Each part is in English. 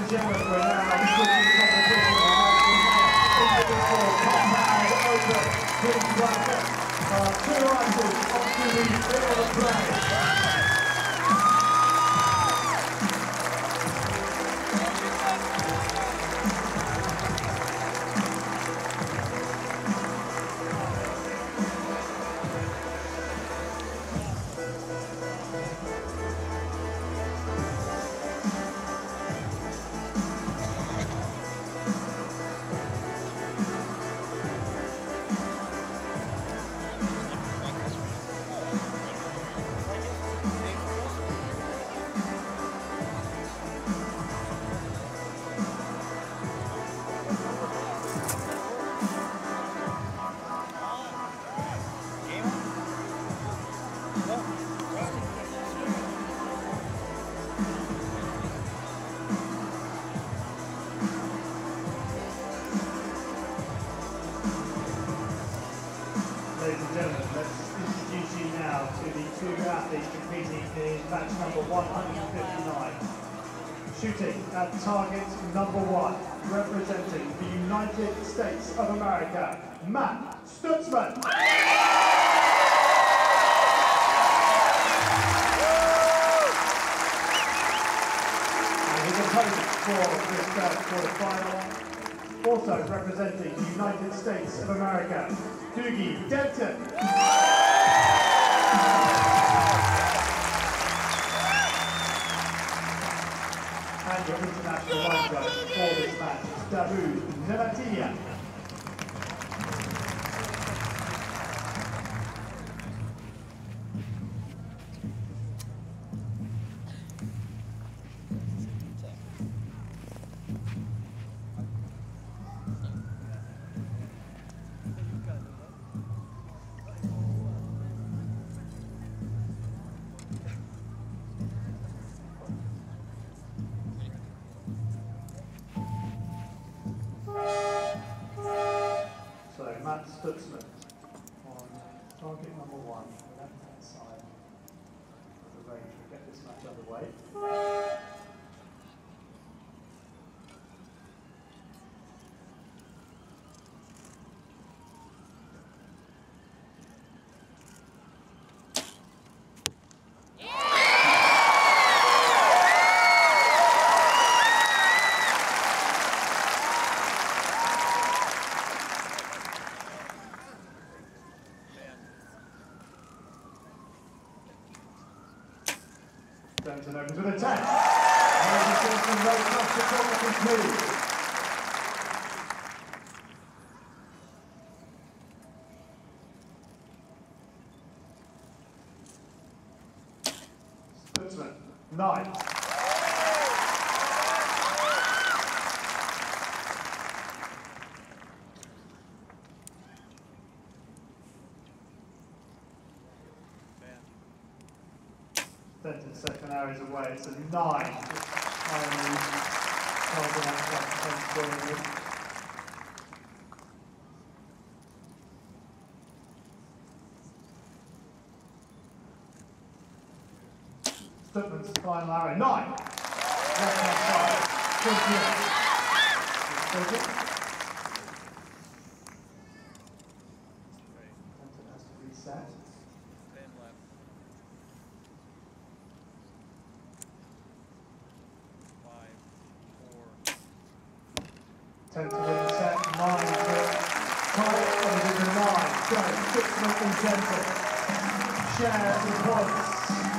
and gentlemen, we're now in competition. Compound over this bracket. Two riders onto the field of play. Match number 159. Shooting at target number 1, representing the United States of America, Matt Stutzman. And his opponent for this third quarterfinal, also representing the United States of America, Dugie Denton. And your international line coach for this match, Dugie Denton. Matt Stutzman on target number 1, the left-hand side of the range. We'll get this match underway. Denton opens with a 10. And Denton off the corner for 2. Stutzman, 9. Denton's second arrow is away, it's a 9. Stutzman's final arrow, 9. Left-hand side, 28. Denton wins set 9 6-0 Denton. Shares the points in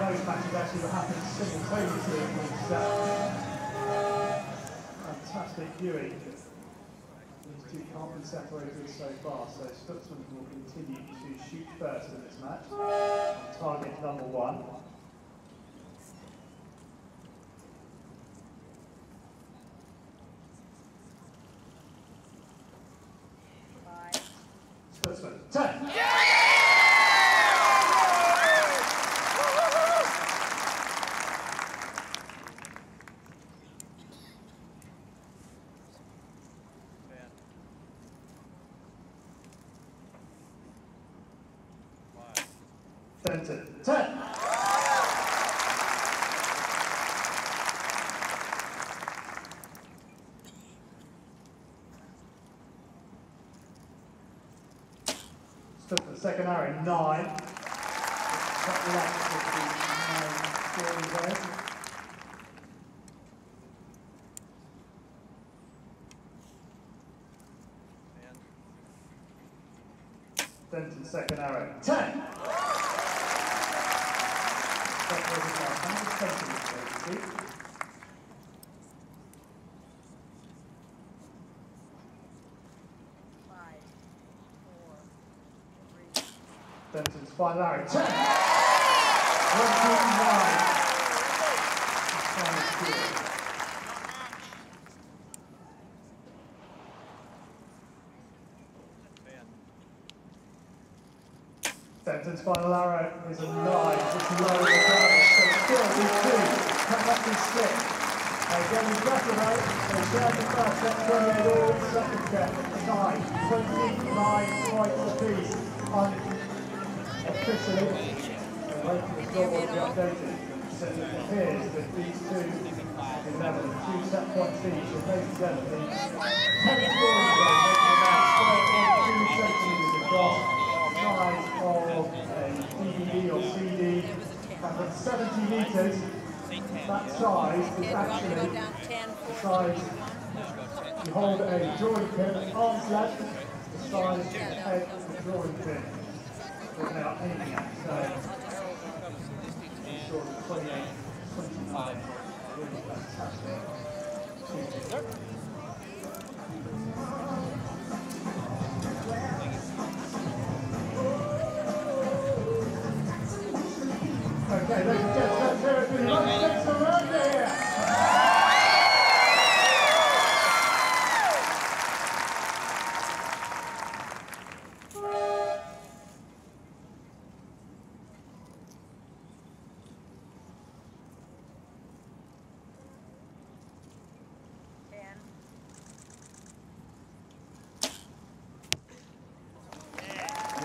Those matches actually were happening simultaneously. fantastic viewing. These two can't be separated so far, so Stutzman will continue to shoot first in this match. On target number one. Stutzman, 10! Yeah! Denton, 10! Took the second arrow, 9. Top left with the 9 scoring there. Denton, second arrow, 10! Denton's final arrow, 10! Denton's final arrow is a 9, just low in the target, so still these two come up and stick. Again, we've got to vote, so share the first set, third, all, second set, 9, 29 points apiece unofficially. And waiting for the scoreboard to be updated. So it appears that these two, 11, 2 set points each, and those 7 each, 10 scores making about 2 centimetres across. Size of a DVD or CD, and at 70 metres, that size is actually the size you hold a drawing pin, arm's length, the size of the head of the drawing pin without aiming at. So, I'm sure the 28, 25 really fantastic. Okay, ladies and gentlemen, let's hear it for the United States of America here!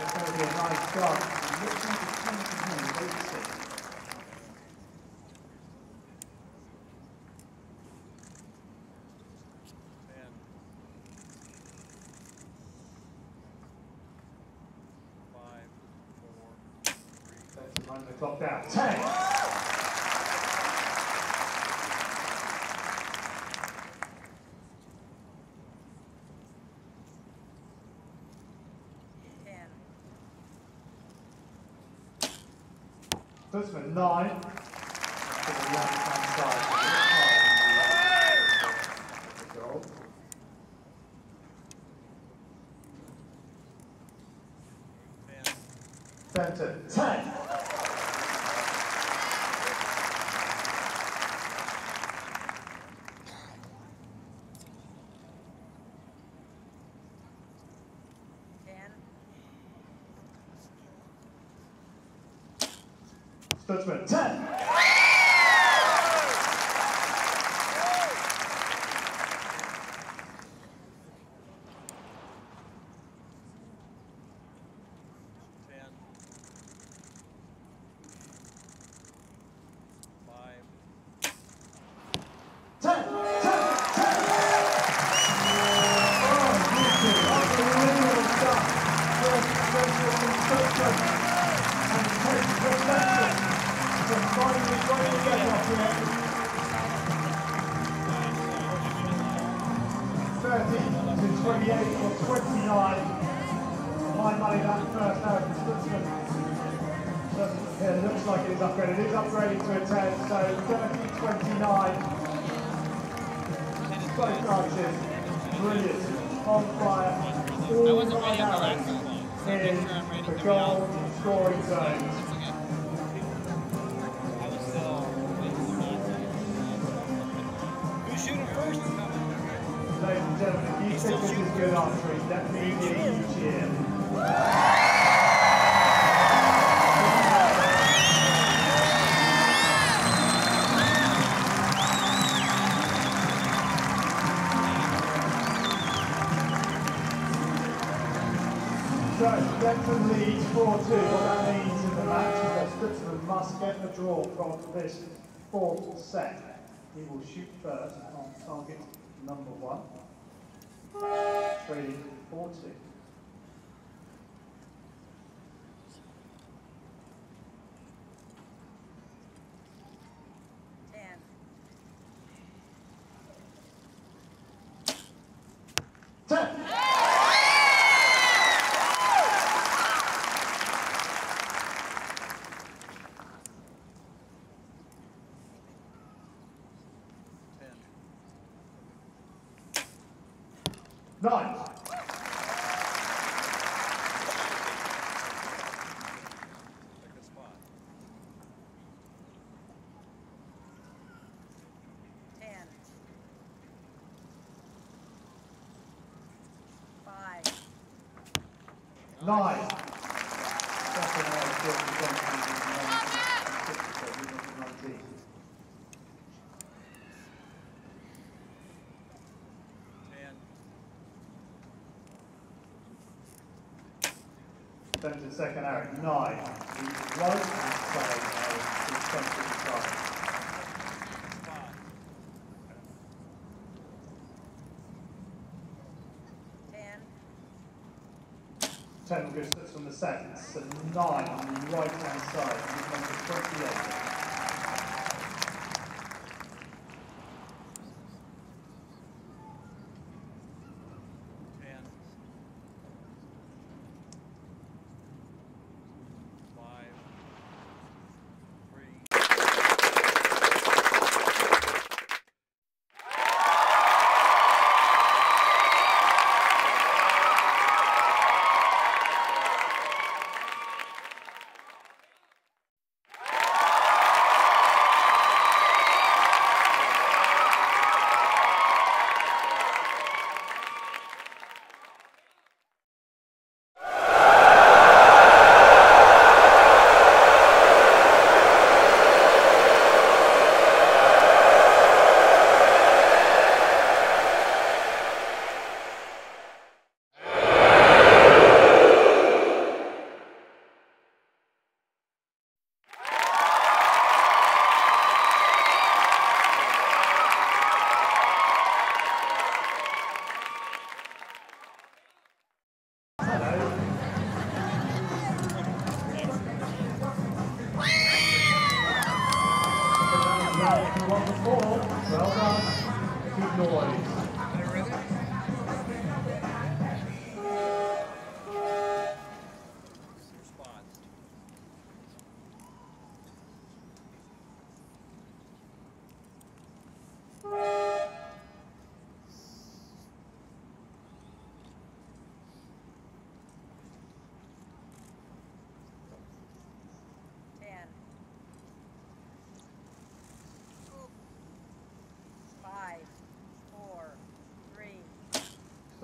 It's going to be a nice start. Looks like it's coming from home, don't you see? The clock down. 10! Stutzman, 9. Denton, 10! Stutzman, 10! Yeah, it looks like it is upgraded. It is upgraded to a 10, so 30-29. both charges, brilliant, on fire, all the way out in the goal scoring zone. Who's shooting first? Ladies and gentlemen, if you think this is good archery, let me give you a cheer. So, Denton leads 4-2. What that means in the match is that Stutzman must get the draw from this fourth set. He will shoot first on target number 1. Trading 4-2. Nine. Ten. 5. 9. Denton second arrow, 9. He is low and playing a defensive strike. 10. 10 good slips from the second, so 9 on the right hand side, he becomes a 28.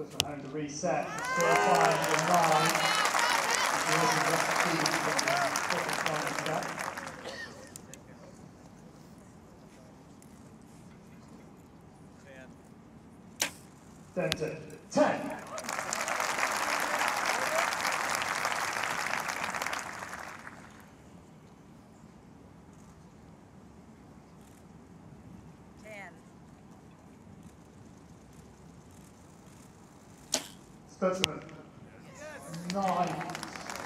From home to reset, still find the 9. Denton, 10. 9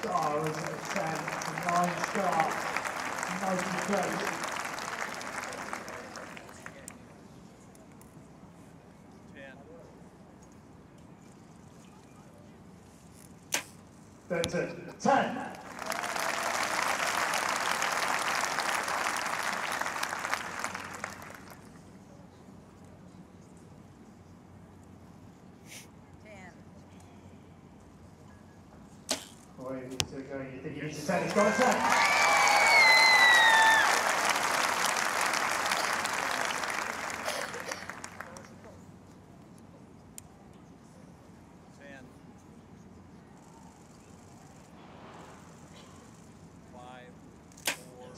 star, isn't it? 10, 9 star, nice and close. 10. you still going, you think you reached the tennis goal?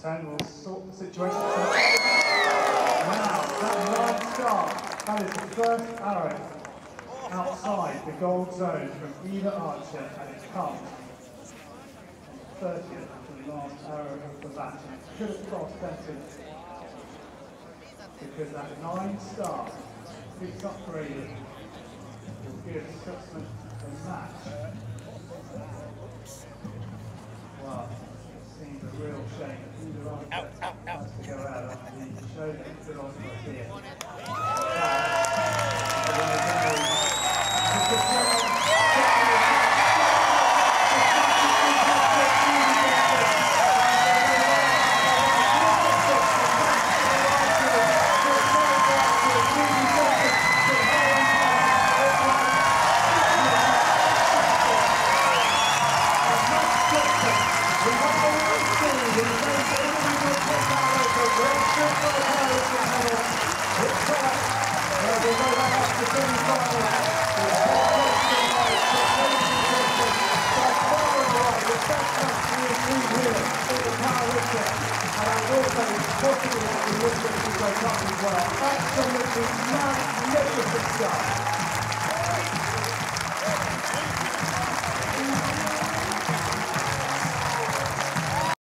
Time will sort the situation. Wow, that hard start. That is the first arrow outside the gold zone from either archer, and it's come 30th and the last arrow of the match. It could have crossed Denton because that 9 star picks up for Aiden. Will give Stutzman a match. Wow. Seems a real shame. Out. To go out after the show that put on for here. Absolutely magnificent stuff.